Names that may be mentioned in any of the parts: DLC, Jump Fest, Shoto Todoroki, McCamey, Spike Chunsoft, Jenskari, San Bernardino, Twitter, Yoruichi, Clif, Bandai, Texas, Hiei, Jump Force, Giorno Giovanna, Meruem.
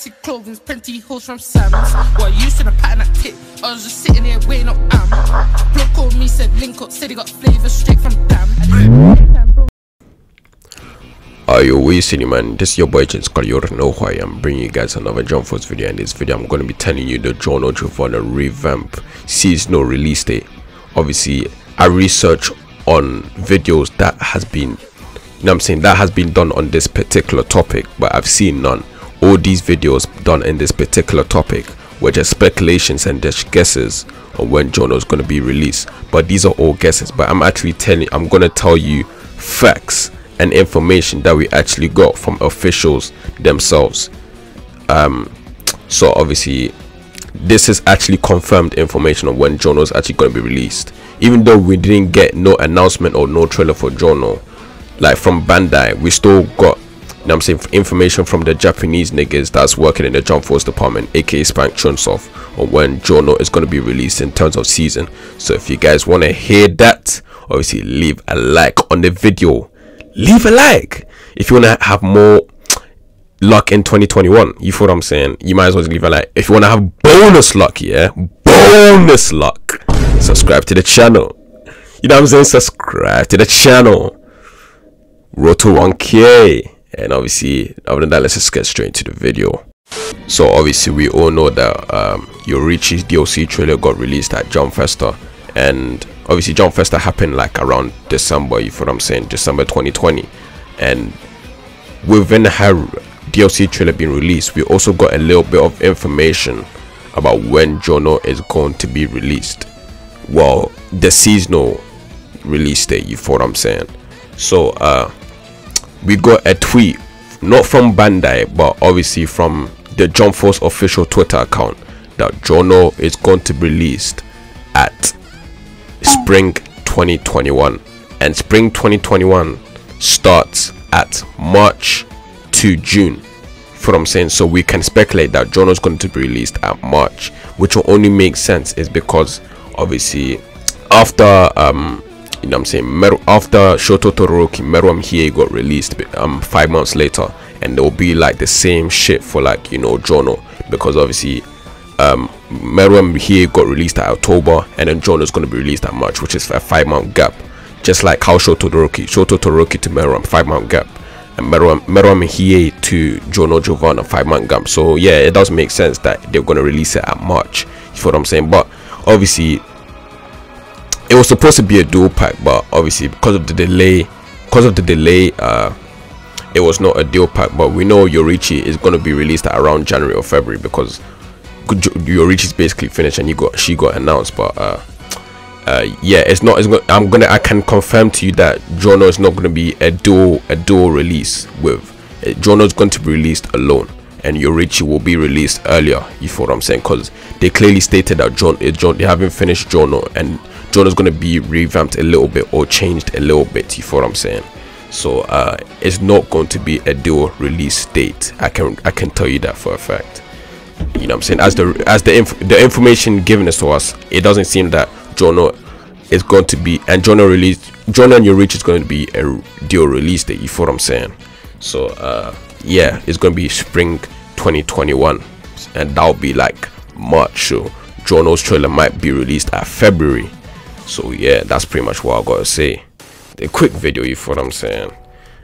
fancy clothing, pantyhose from Sam's. Well, you should have patterned that tip. I was just sitting here waiting up am. Bro called me, said link up, said he got flavor straight from damn. Are you wasting it, man? This is your boy Jenskari. You already know who I am, bringing you guys another Jump Force video. In this video, I'm going to be telling you the Giorno Giovanna revamp seasonal release date. Obviously, I researched on videos that has been, you know what I'm saying, that has been done on this particular topic, but I've seen none. All these videos done in this particular topic were just speculations and just guesses on when Giorno is going to be released. But these are all guesses, but I'm going to tell you facts and information that we actually got from officials themselves. So obviously this is actually confirmed information on when Giorno is actually going to be released, even though we didn't get no announcement or no trailer for Giorno. Like from Bandai, we still got, you know what I'm saying, information from the Japanese niggas that's working in the Jump Force department, aka Spike Chunsoft, on when Giorno is going to be released in terms of season. So if you guys want to hear that, obviously leave a like on the video. Leave a like if you want to have more luck in 2021. You feel what I'm saying? You might as well leave a like. If you want to have bonus luck, yeah, bonus luck, subscribe to the channel. You know what I'm saying? Subscribe to the channel. Roto 1k. And obviously, other than that, let's just get straight into the video. So obviously we all know that Yoruichi's DLC trailer got released at Jump Fest, and obviously Jump Fest happened like around December, you feel what I'm saying, December 2020. And within her DLC trailer being released, we also got a little bit of information about when Giorno is going to be released. Well, the seasonal release date, you feel what I'm saying. So we got a tweet, not from Bandai, but obviously from the Jump Force official Twitter account, that Giorno is going to be released at spring 2021, and spring 2021 starts at March to June. For what I'm saying, so we can speculate that Giorno is going to be released at March, which will only make sense is because obviously after you know what I'm saying, after Shoto Todoroki, Meruem Hiei got released 5 months later, and there will be like the same shit for, like, you know, Giorno, because obviously Meruem Hiei got released at October, and then Giorno is going to be released at March, which is a 5-month gap, just like how Shoto Todoroki to Meruem, 5-month gap, and Meruem Hiei to Giorno Giovanna, 5-month gap. So yeah, it does make sense that they're going to release it at March. You feel what I'm saying? But obviously it was supposed to be a dual pack, but obviously because of the delay it was not a dual pack. But we know Yoruichi is going to be released at around January or February, because Yoruichi is basically finished and she got announced. But yeah, I can confirm to you that Giorno is not going to be a dual release. With Giorno is going to be released alone, and Yoruichi will be released earlier. You feel what I'm saying? Because they clearly stated that they haven't finished Giorno, and Giorno's going to be revamped a little bit or changed a little bit. You feel what I'm saying? So it's not going to be a dual release date. I can tell you that for a fact. You know what I'm saying? As the information given us to us, it doesn't seem that Giorno is going to be, and Giorno and Yoruichi is going to be a dual release date. You feel what I'm saying? So yeah, it's going to be spring 2021, and that'll be like March. So Giorno's trailer might be released at February. So yeah, that's pretty much what I gotta say. A quick video, you feel what I'm saying?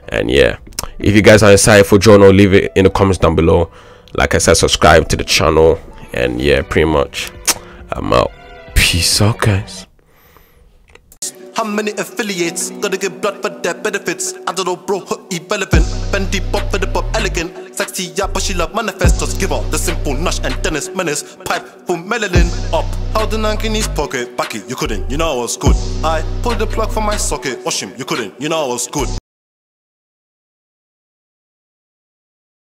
And yeah, if you guys are excited for Giorno, leave it in the comments down below. Like I said, subscribe to the channel, and yeah, pretty much I'm out. Peace out, guys. How many affiliates? Gotta get blood for their benefits. I don't know, bro, hook relevant. Bendy pop for the pop elegant. Sexy, yeah, but she love manifestos. Give her the simple Nash and Dennis menace. Pipe full melanin up. Held the nank in his pocket. Bucky, you couldn't, you know I was good. I pulled the plug from my socket. Wash him, you couldn't, you know I was good.